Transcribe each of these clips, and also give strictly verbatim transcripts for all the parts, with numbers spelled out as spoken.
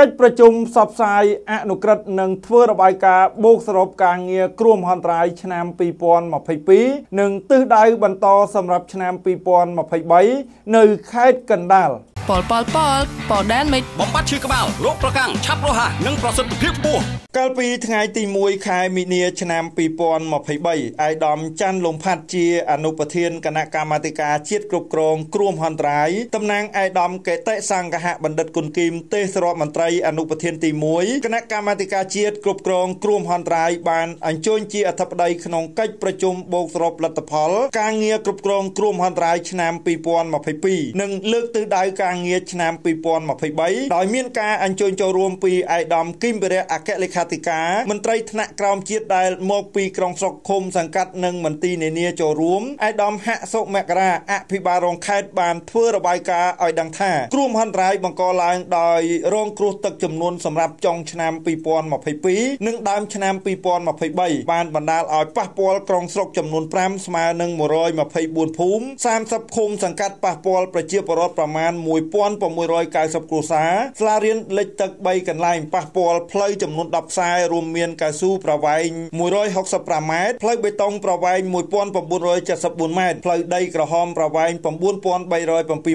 កិច្ចប្រជុំសបផ្សាយអនុក្រឹត្យនិងធ្វើរបាយការណ៍បូកសរុបការងារគ្រោះមហន្តរាយឆ្នាំពីរពាន់ម្ភៃពីរនិងទិសដៅបន្តសម្រាប់ឆ្នាំពីរពាន់ម្ភៃបីនៅខេត្តកណ្ដាលប៉លប៉លប៉លប៉លដែនមិចបំបត្តិឈឺក្បាលរោគប្រកាំងឆាប់រហ័សនិងប្រសិទ្ធភាពខ្ពស់កាលពីថ្ងៃទីមួយខែមីនាឆ្នាំពីរពាន់ម្ភៃបីអាយដាមច័ន្ទលំផាត់ជាអនុប្រធានគណៈកម្មាធិការជាតិគ្រប់គ្រងគ្រោះមហន្តរាយតំណាងអាយដាមកេតិសង្ឃហបណ្ឌិតគុណគីមទេសរដ្ឋមន្ត្រីអនុប្រធានទីមួយគណៈកម្មាធិការជាតិគ្រប់គ្រងគ្រោះមហន្តរាយបានអញ្ជើញជាអធិបតីក្នុងកិច្ចប្រជុំបូកសរុបលទ្ធផលការងារគ្រប់គ្រងគ្រោះមហន្តរាយឆ្នាំពីរពាន់ម្ភៃពីរនិងលើកទិសដៅការងារឆ្នាំពីរពាន់ម្ភៃបីដោយមានការអញ្ជើញចូលរួមពីអាយដាមគីមវិរៈអគ្គលេខាធិការមន្ត្រីថ្នាក់ក្រោមជាតិដែលមកពីក្រុងស្រុកឃុំសង្កាត់និងមន្ទីរនានាចូលរួមអាយដាមហសុមករាអភិបាលរងខេត្តបានធ្វើរបាយការណ៍ឲ្យដឹងថាគ្រោះមហន្តរាយបង្កឡើងដោយរងគ្រោះទឹកចំនួនសម្រាប់ចុងឆ្នាំពីរពាន់ម្ភៃពីរនិងដើមឆ្នាំពីរពាន់ម្ភៃបីបានបណ្ដាលឲ្យប៉ះពាល់ក្រុងស្រុកចំនួនប្រាំស្មើនឹងមួយរយម្ភៃបួនភូមិសាមសិបឃុំសង្កាត់ប៉ះពាល់ប្រជាពលរដ្ឋប្រមាណមួយពាន់sáu trăm chín mươi គ្រួសារស្លារៀនលិចទឹកបីកន្លែងប៉ះពាល់ផ្លូវចំនួនដប់ខ្សែរួមមានកៅស៊ូប្រវែងមួយរយហុកសិបប្រាំម៉ែត្រផ្លូវបេតុងប្រវែងមួយពាន់៩trăm bảy mươi tưម៉ែត្រផ្លូវដីក្រហមប្រវែងchín nghìn ba trăm linh bảy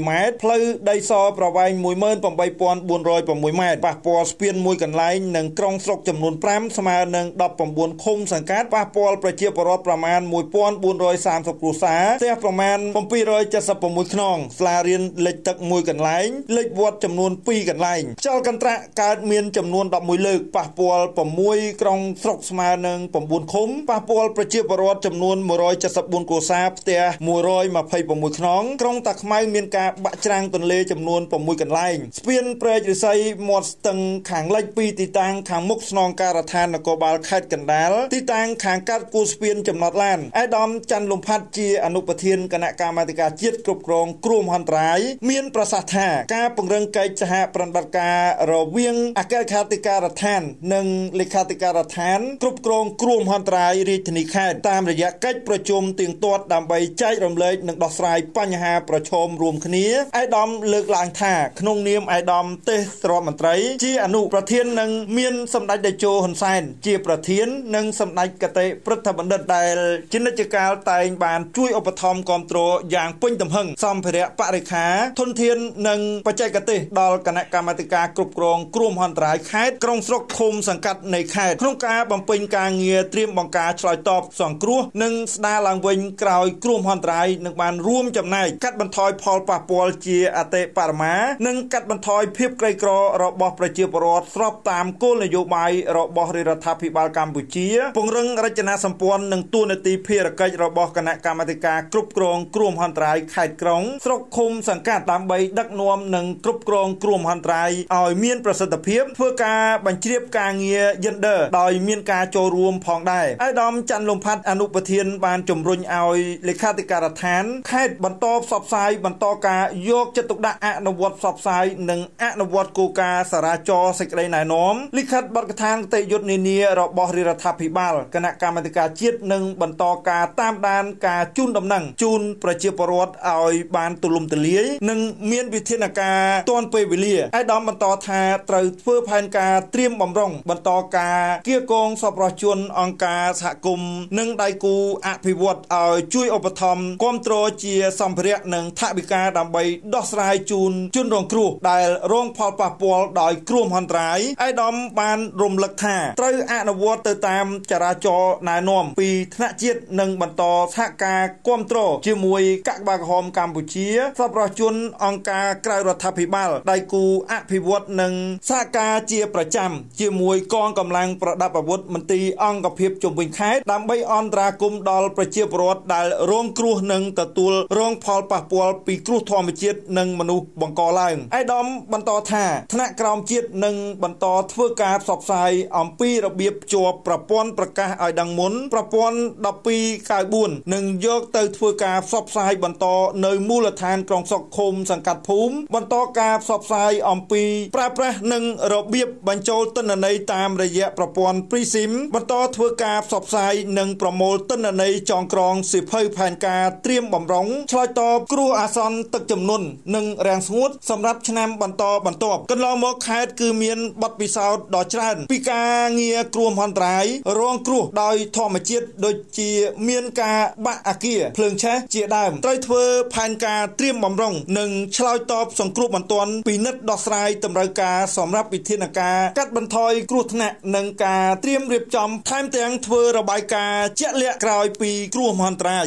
ម៉ែត្រផ្លូវដីសប្រវែងmột mươi tám nghìn bốn trăm linh sáuម៉ែត្រប៉ះពាល់ស្ពានមួយកន្លែងនិងក្រុងស្រុកចំនួនប្រាំស្មើនឹងដប់ប្រាំ៩ឃុំសង្កាត់ប៉ះពាល់ប្រជាពលរដ្ឋប្រមាណមួយពាន់bốn trăm三十គ្រួសារផ្ទះប្រមាណbảy trăm bảy mươi sáuខ្នងស្លារៀនលិចទឹកមួយកន្លែងលេខវត្តចំនួនពីរកន្លែងខ្យល់កន្ត្រាក់កើតមានចំនួនដប់មួយលើកប៉ះពាល់ប្រាំមួយក្រុងស្រុកស្មើនឹងប្រាំបួនឃុំប៉ះពាល់ប្រជាពលរដ្ឋចំនួនមួយរយ七十bốnគ្រួសារផ្ទះមួយរយម្ភៃប្រាំមួយខ្នងក្រុងតាខ្មៅមានការបាក់ច្រាំងទន្លេចំនួនប្រាំមួយកន្លែងស្ពានព្រែករិស័យមាត់ស្ទឹងខាងលិចពីទីតាំងខាងមុខស្នងការដ្ឋាននគរបាលខេត្តកណ្ដាលទីតាំងខាងកើតគូស្ពានចំណត់ឡានអេដាមច័ន្ទលំផាត់ជាអនុប្រធានគណៈកម្មាធិការជាតិគ្រប់គ្រងគ្រោះមហន្តរាយមានប្រសាសន៍ថាការពង្រឹងកិច្ចសហប្រតិបត្តិការរវាងអគ្គលេខាធិការដ្ឋាននិងលេខាធិការដ្ឋានគ្រប់គ្រងគ្រោះមហន្តរាយរាជធានីខេត្តតាមរយៈកិច្ចប្រជុំទៀងទាត់ដើម្បីចែករំលែកនិងដោះស្រាយបញ្ហាប្រឈមរួមគ្នាអេដាមលើកឡើងថាក្នុងនាមអេដាមទេសរដ្ឋមន្ត្រីជាអនុប្រធាននិងមានសម្ដេចតេជោហ៊ុនសែនជាប្រធាននិងសម្ដេចគតិព្រឹទ្ធបណ្ឌិតដែលជានិច្ចកាលតែងបានជួយឧបត្ថម្ភគាំទ្រយ៉ាងពេញទំហឹងសម្ភារៈបរិខាធនធាននិងបច្ចេកទេសដល់គណៈកម្មាធិការគ្រប់គ្រងគ្រោះមហន្តរាយខេត្តក្រុងស្រុកឃុំសង្កាត់នៃខេត្តក្នុងការបំពេញការងារត្រៀមបង្ការឆ្លើយតបសង្គ្រោះនិងស្ដារឡើងវិញក្រោយគ្រោះមហន្តរាយនឹងបានរួមចំណែកកាត់បន្ថយផលប៉ះពាល់ជាអតិបរមានិងកាត់បន្ថយភាពក្រីក្ររបស់ប្រជាពលរដ្ឋស្របតាមគោលនយោបាយរបស់រដ្ឋាភិបាលកម្ពុជាពង្រឹងរចនាសម្ព័ន្ធនិងទួនាទីភារកិច្ចរបស់គណៈកម្មាធិការគ្រប់គ្រងគ្រោះមហន្តរាយខេត្តក្រុងស្រុកឃុំសង្កាត់ដើម្បីដឹកនាំនិងគ្រប់គ្រងគ្រោះមហន្តរាយឲ្យមានប្រសិទ្ធភាពធ្វើការបញ្ជ្រាបការងារ Gender ដោយមានការចូលរួមផងដែរអាយដាមច័ន្ទលំផាត់អនុប្រធានបានជំរុញឲ្យលេខាធិការដ្ឋានខេត្តបន្តផ្សព្វផ្សាយបន្តការយកចិត្តទុកដាក់អនុវត្តផ្សព្វផ្សាយនិងអនុវត្តគោលការណ៍ចរាចរណ៍សេចក្តីណែនាំលិខិតបទដ្ឋានគតិយុត្តនានារបស់រាជរដ្ឋាភិបាលគណៈកម្មាធិការជាតិនិងបន្តការតាមដានការជូនដំណឹងជូនប្រជាពលរដ្ឋឲ្យបានទូលំទូលាយនិងមានវិធានការទាន់ពេលវេលាអាយដាមបន្តថាត្រូវធ្វើផែនការត្រៀមបំរុងបន្តការគៀកងសប្បុរសជនអង្គការសហគមន៍និងដៃគូអភិវឌ្ឍន៍ឲ្យជួយឧបត្ថម្ភគាំទ្រជាសម្ភារៈនិងថវិកាដើម្បីដោះស្រាយជូនជនរងគ្រោះដែលរងផលប៉ះពាល់ដោយគ្រោះមហន្តរាយអាយដាមបានរំលឹកថាត្រូវអនុវត្តទៅតាមចរាចរណ៍ណែនាំពីថ្នាក់ជាតិនិងបន្តសហការគាំទ្រជាមួយកាកបាទក្រហមកម្ពុជាសប្បុរសជនអង្គការក្រៅរដ្ឋាភិបាលដៃគូអភិវឌ្ឍន៍និងសហការជាប្រចាំជាមួយកងកម្លាំងប្រដាប់អាវុធមន្ទីរអង្គភាពជុំវិញខេត្តដើម្បីអន្តរាគមន៍ដល់ប្រជាពលរដ្ឋដែលរងគ្រោះនិងទទួលរងផលប៉ះពាល់ពីគ្រោះធម្មជាតិនិងមនុស្សបង្កឡើងអាយដាមបន្តថាថ្នាក់ក្រោមជាតិនឹងបន្តធ្វើការផ្សព្វផ្សាយអំពីរបៀបភ្ជាប់ប្រព័ន្ធប្រកាសឲ្យដឹងមុនប្រព័ន្ធ១ពីរកៅបួននឹងយកទៅធ្វើការផ្សព្វផ្សាយបន្តនៅមូលដ្ឋានក្រុងស្រុកឃុំសង្កាត់ភូមិបន្តការផ្សព្វផ្សាយអំពីប្រើប្រាស់និងរបៀបបញ្ចូលទិន្នន័យតាម ามระยะประปอนปริซิมบรรทอเทวกาสอบสายหนึ่งประโมลต้นในจองกรองสิบเพื่อแผนกาเตรียมบ่มร้องชลอยตอบครูอาซอนตึกจำนวนหนึ่งแรงสมุดสำหรับชนะบรรทอบรรทบกันลองมกคายคือเมียนบัดปีสาวดอชานปีกาเงียกลัวมันตรายร้องครูดอยทอมเจียดโดยเจียเมียนกาบะอาเกียเพลิงแช่เจียดามไตรเทวแผนกาเตรียมบ่มร้องหนึ่งชลอยตอบสองครูบรรทอนปีนัดดอสไลตำรากาสำหรับอิทธินากากัดบรรทอยครูธนะหนึ่งกาเตรียมเรียบจอมไทม์เตียงเทวระบายกาเจเละกลายปีกลัวมันตราย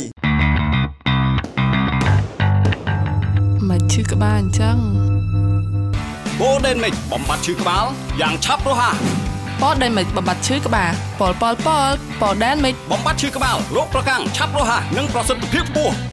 มาชื่อกบ้านจังโบเดนมิกบำบัดชื่อกบ้าอย่างชับโลหะโบเดนมิกบำบัดชื่อกบ้าปอลปอลปอลโบเดนมิกบำบัดชื่อกบ้าโรคประกังชับโลหะหนึ่งประสิทธิภาพปู